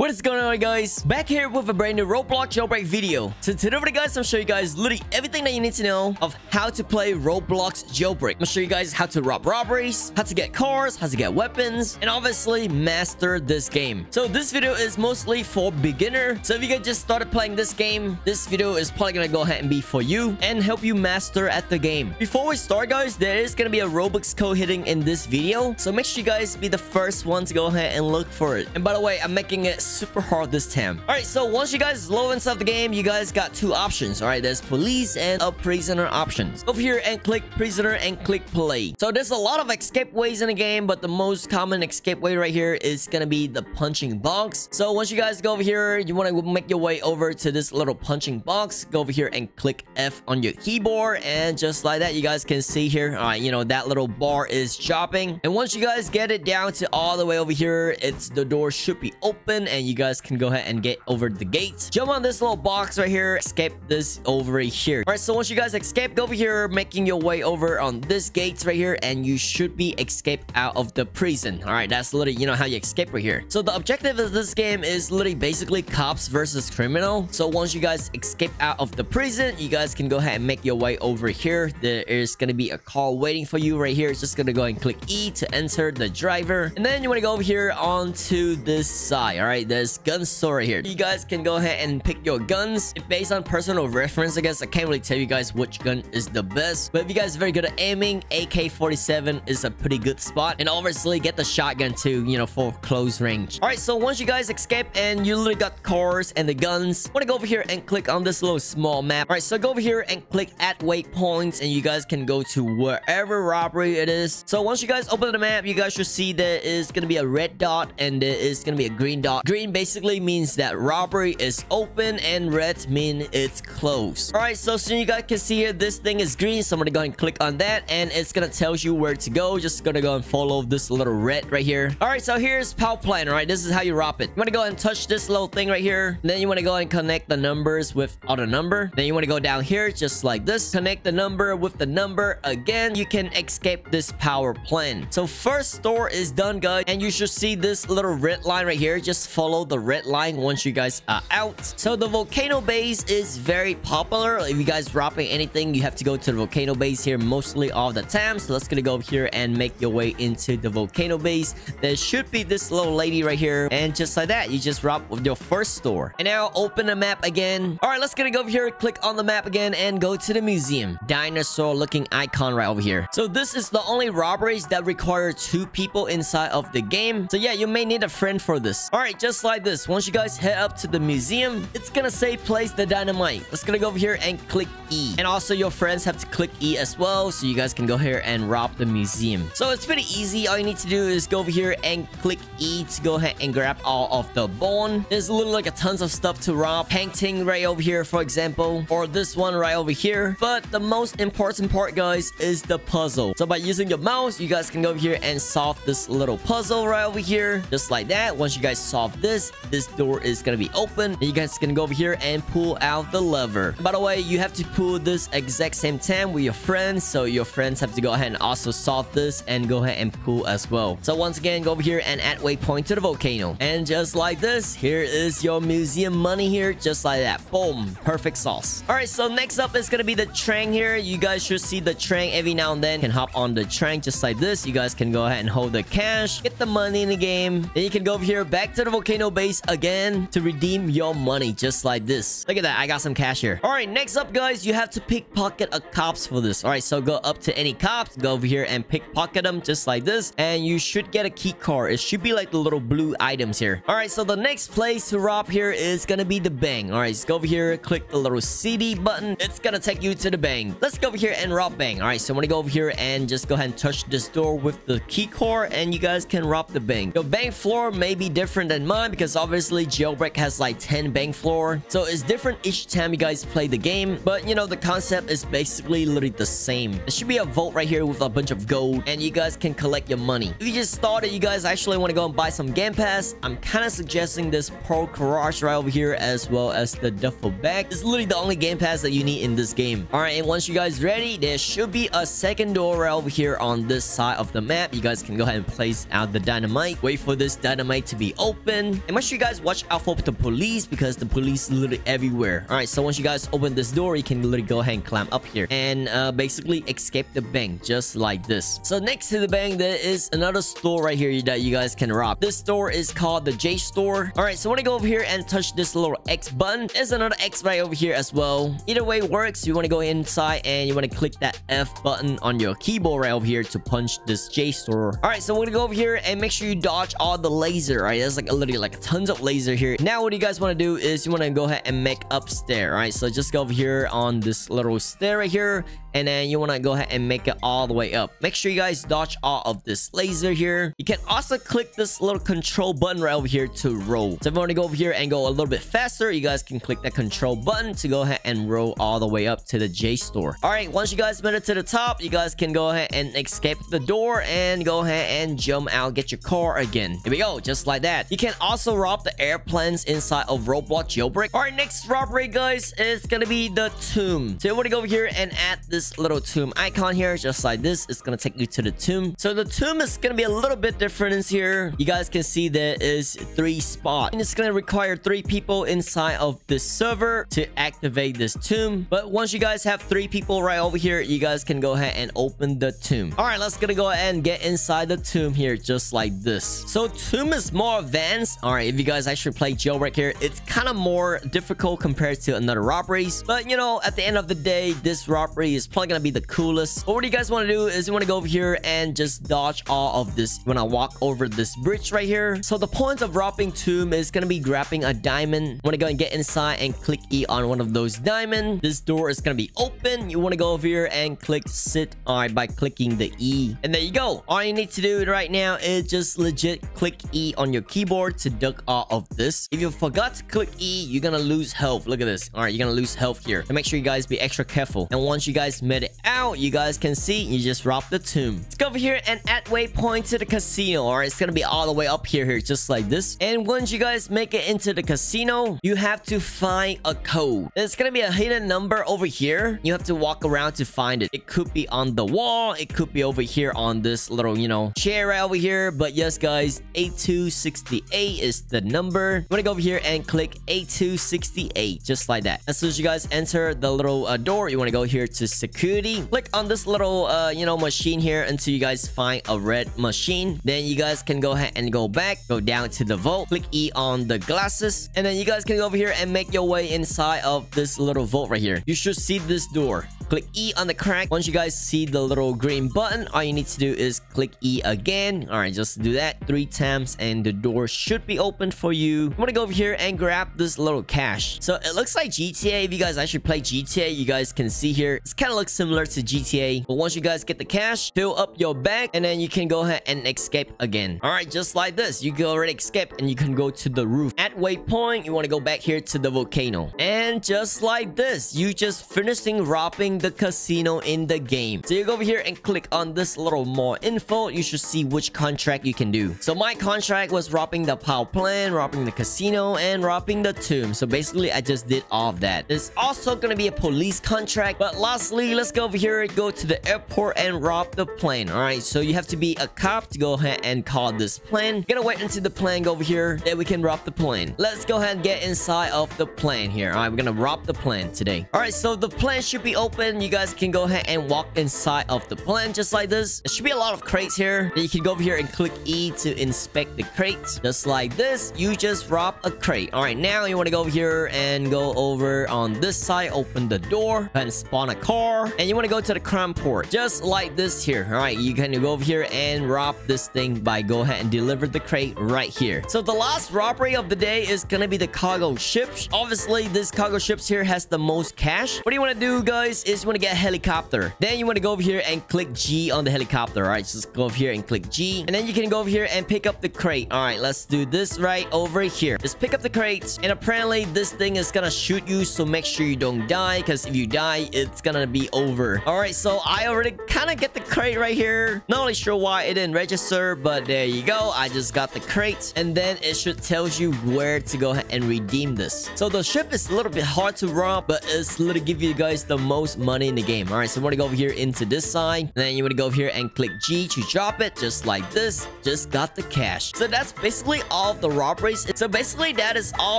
What is going on, guys? Back here with a brand new Roblox Jailbreak video. So today, guys, I'm going to show you guys literally everything that you need to know of how to play Roblox Jailbreak. I'm going to show you guys how to rob robberies, how to get cars, how to get weapons, and obviously master this game. So this video is mostly for beginner. So if you guys just started playing this game, this video is probably going to go ahead and be for you and help you master at the game. Before we start, guys, there is going to be a Robux code hitting in this video. So make sure you guys be the first one to go ahead and look for it. And by the way, I'm making it super hard this time. All right, so once you guys load inside the game, you guys got two options. All right, there's police and a prisoner options. Go over here and click prisoner and click play. So there's a lot of escape ways in the game, but the most common escape way right here is gonna be the punching box. So once you guys go over here, you want to make your way over to this little punching box. Go over here and click F on your keyboard, and just like that, you guys can see here, all right, you know, that little bar is chopping. And once you guys get it down to all the way over here, it's the door should be open and you guys can go ahead and get over the gate. Jump on this little box right here, escape this over here. All right, so once you guys escape, go over here, making your way over on this gate right here, and you should be escaped out of the prison. All right, that's literally, you know, how you escape right here. So the objective of this game is literally basically cops versus criminal. So once you guys escape out of the prison, you guys can go ahead and make your way over here. There is gonna be a car waiting for you right here. It's just gonna go ahead and click E to enter the driver, and then you want to go over here onto this side. All right, there's gun store right here. You guys can go ahead and pick your guns based on personal reference. I guess I can't really tell you guys which gun is the best, but if you guys are very good at aiming, AK 47 is a pretty good spot, and obviously get the shotgun too, you know, for close range. All right, so once you guys escape and you literally got cars and the guns, I want to go over here and click on this little small map. All right, so go over here and click at waypoints, and you guys can go to wherever robbery it is. So once you guys open the map, you guys should see there is gonna be a red dot and there is gonna be a green dot. Green basically means that robbery is open, and red means it's closed. All right, so soon you guys can see here, this thing is green, so I'm gonna go and click on that, and it's gonna tell you where to go. Just gonna go and follow this little red right here. All right, so here's power plan. All right, this is how you rob it. You want to go and touch this little thing right here, and then you want to go and connect the numbers with other number. Then you want to go down here just like this, connect the number with the number again. You can escape this power plan. So first store is done, guys, and you should see this little red line right here. Just follow the red line once you guys are out. So the volcano base is very popular. If you guys dropping anything, you have to go to the volcano base here mostly all the time. So let's gonna go over here and make your way into the volcano base. There should be this little lady right here, and just like that, you just rob with your first store. And now open the map again. All right, let's gonna go over here, click on the map again, and go to the museum dinosaur looking icon right over here. So this is the only robberies that require two people inside of the game. So yeah, you may need a friend for this. All right, just like this, once you guys head up to the museum, it's gonna say place the dynamite. Let's gonna go over here and click E, and also your friends have to click E as well, so you guys can go here and rob the museum. So it's pretty easy. All you need to do is go over here and click E to go ahead and grab all of the bone. There's literally like a tons of stuff to rob, painting right over here for example, or this one right over here. But the most important part, guys, is the puzzle. So by using your mouse, you guys can go over here and solve this little puzzle right over here, just like that. Once you guys solve this door is gonna be open, and you guys can go over here and pull out the lever. And by the way, you have to pull this exact same time with your friends, so your friends have to go ahead and also solve this and go ahead and pull as well. So once again, go over here and add waypoint to the volcano, and just like this, here is your museum money here, just like that. Boom, perfect sauce. All right, so next up is gonna be the train here. You guys should see the train every now and then. You can hop on the train just like this. You guys can go ahead and hold the cash, get the money in the game, then you can go over here back to the volcano base again to redeem your money, just like this. Look at that, I got some cash here. All right, next up, guys, you have to pickpocket a cops for this. All right, so go up to any cops, go over here and pickpocket them just like this, and you should get a key card. It should be like the little blue items here. All right, so the next place to rob here is gonna be the bank. All right, just go over here, click the little CD button, it's gonna take you to the bank. Let's go over here and rob bank. All right, so I'm gonna go over here and just go ahead and touch this door with the key card, and you guys can rob the bank. Your bank floor may be different than mine, because obviously Jailbreak has like 10 bank floor, so it's different each time you guys play the game, but you know the concept is basically literally the same. There should be a vault right here with a bunch of gold, and you guys can collect your money. If you just started, you guys actually want to go and buy some game pass, I'm kind of suggesting this pro garage right over here, as well as the duffel bag. It's literally the only game pass that you need in this game. All right, and once you guys ready, there should be a second door right over here on this side of the map. You guys can go ahead and place out the dynamite, wait for this dynamite to be open, button. And make sure you guys watch out for the police, because the police is literally everywhere. All right, so once you guys open this door, you can literally go ahead and climb up here and basically escape the bank just like this. So next to the bank, there is another store right here that you guys can rob. This store is called the J Store. All right, so when I go over here and touch this little X button, there's another X right over here as well. Either way works. You want to go inside and you want to click that F button on your keyboard right over here to punch this J Store. All right, so we're gonna go over here and make sure you dodge all the laser. All right, there's like literally like tons of laser here. Now what you guys want to do is you want to go ahead and make upstairs. All right, so just go over here on this little stair right here, and then you want to go ahead and make it all the way up. Make sure you guys dodge all of this laser here. You can also click this little control button right over here to roll. So if you want to go over here and go a little bit faster, you guys can click that control button to go ahead and roll all the way up to the J Store. All right, once you guys made it to the top, you guys can go ahead and escape the door and go ahead and jump out, get your car again. Here we go, just like that. You can also rob the airplanes inside of Roblox Jailbreak. All right, next robbery, guys, is gonna be the tomb. So you want to go over here and add this little tomb icon here, just like this. It's gonna take you to the tomb. So the tomb is gonna be a little bit different in here. You guys can see there is 3 spots, and it's gonna require 3 people inside of this server to activate this tomb. But once you guys have 3 people right over here, you guys can go ahead and open the tomb. All right, let's gonna go ahead and get inside the tomb here, just like this. So tomb is more advanced. All right, if you guys actually play Jailbreak here, it's kind of more difficult compared to another robberies. But you know, at the end of the day, this robbery is probably gonna be the coolest. But what you guys want to do is you want to go over here and just dodge all of this. You want to walk over this bridge right here. So the points of robbing tomb is gonna be grabbing a diamond. Want to go and get inside and click E on one of those diamonds. This door is gonna be open. You want to go over here and click sit. All right, by clicking the E, and there you go. All you need to do right now is just legit click E on your keyboard to duck all of this. If you forgot to click E, you're gonna lose health. Look at this. All right, you're gonna lose health here. So make sure you guys be extra careful. And once you guys made it out, you guys can see you just robbed the tomb. Let's go over here and add waypoint to the casino. All right, it's gonna be all the way up here just like this. And once you guys make it into the casino, you have to find a code. There's gonna be a hidden number over here. You have to walk around to find it. It could be on the wall, it could be over here on this little, you know, chair right over here. But yes, guys, 8268 is the number. You wanna go over here and click 8268 just like that. As soon as you guys enter the little door, you wanna go here to security. Click on this little you know, machine here until you guys find a red machine. Then you guys can go ahead and go back, go down to the vault, click E on the glasses, and then you guys can go over here and make your way inside of this little vault right here. You should see this door. Click E on the crack. Once you guys see the little green button, all you need to do is click E again. All right, just do that 3 times and the door should be open for you. I'm gonna go over here and grab this little cash. So it looks like GTA. If you guys actually play GTA, you guys can see here it's kind of looks similar to GTA. But once you guys get the cash, fill up your bag, and then you can go ahead and escape again. All right, just like this. You can already escape and you can go to the roof. At waypoint, you want to go back here to the volcano, and just like this, you just finishing robbing the casino in the game. So you go over here and click on this little more info. You should see which contract you can do. So my contract was robbing the power plant, robbing the casino, and robbing the tomb. So basically I just did all of that. There's also gonna be a police contract. But lastly, let's go over here and go to the airport and rob the plane. All right, so you have to be a cop to go ahead and call this plane. You're gonna wait until the plane go over here, then we can rob the plane. Let's go ahead and get inside of the plane here. All right, we're gonna rob the plane today. All right, so the plane should be open. You guys can go ahead and walk inside of the plant just like this. There should be a lot of crates here. Then you can go over here and click E to inspect the crates. Just like this, you just rob a crate. All right, now you want to go over here and go over on this side, open the door, and spawn a car. And you want to go to the crime port just like this here. All right, you can go over here and rob this thing by go ahead and deliver the crate right here. So the last robbery of the day is gonna be the cargo ships. Obviously, this cargo ships here has the most cash. What do you want to do, guys, is you want to get a helicopter. Then you want to go over here and click G on the helicopter. All right, just go over here and click G, and then you can go over here and pick up the crate. All right, let's do this right over here. Just pick up the crates, and apparently this thing is gonna shoot you, so make sure you don't die, because if you die, it's gonna be over. All right, so I already kind of get the crate right here. Not really sure why it didn't register, but there you go. I just got the crate, and then it should tell you where to go ahead and redeem this. So the ship is a little bit hard to rob, but it's literally give you guys the most money money in the game. All right, so you want to go over here into this side, and then you want to go over here and click G to drop it, just like this. Just got the cash. So that's basically all of the robberies. So basically that is all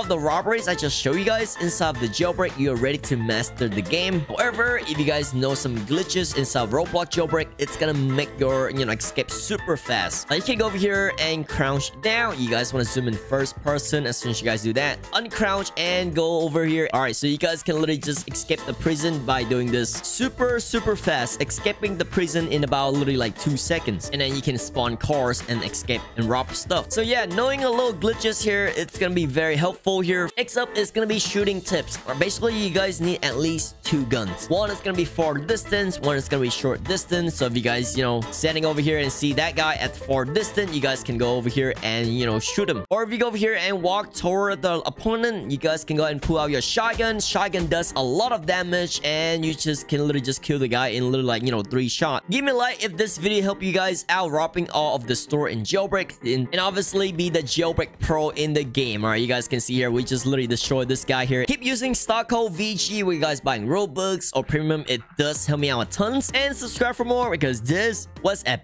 of the robberies I just showed you guys inside of the jailbreak. You're ready to master the game. However, if you guys know some glitches inside Roblox jailbreak, it's gonna make your escape super fast. Now you can go over here and crouch down. You guys want to zoom in first person. As soon as you guys do that, uncrouch and go over here. All right, so you guys can literally just escape the prison by doing this super fast, escaping the prison in about literally like 2 seconds, and then you can spawn cars and escape and rob stuff. So yeah, knowing a little glitches here, it's gonna be very helpful here. Next up is gonna be shooting tips, or basically you guys need at least 2 guns. One is gonna be far distance, one is gonna be short distance. So if you guys standing over here and see that guy at far distance, you guys can go over here and shoot him. Or if you go over here and walk toward the opponent, you guys can go ahead and pull out your shotgun. Shotgun does a lot of damage, and you just can literally just kill the guy in literally like 3 shots. Give me a like if this video helped you guys out robbing all of the store in jailbreak, and obviously be the jailbreak pro in the game. All right, you guys can see here we just literally destroyed this guy here. Keep using stock code VG when you guys buying Robux or premium. It does help me out a tons. And subscribe for more, because this was epic.